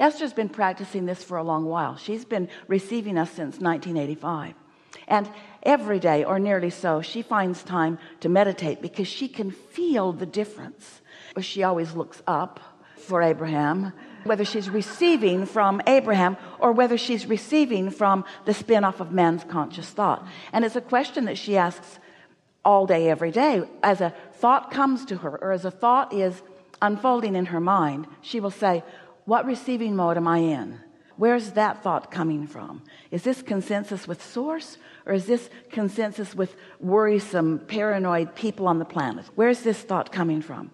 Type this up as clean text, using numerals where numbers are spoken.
Esther's been practicing this for a long while. She's been receiving us since 1985. And every day, or nearly so, she finds time to meditate because she can feel the difference. She always looks up for Abraham, whether she's receiving from Abraham or whether she's receiving from the spin-off of man's conscious thought. And it's a question that she asks all day, every day. As a thought comes to her, or as a thought is unfolding in her mind, she will say, what receiving mode am I in? Where's that thought coming from? Is this consensus with source, or is this consensus with worrisome, paranoid people on the planet? Where's this thought coming from?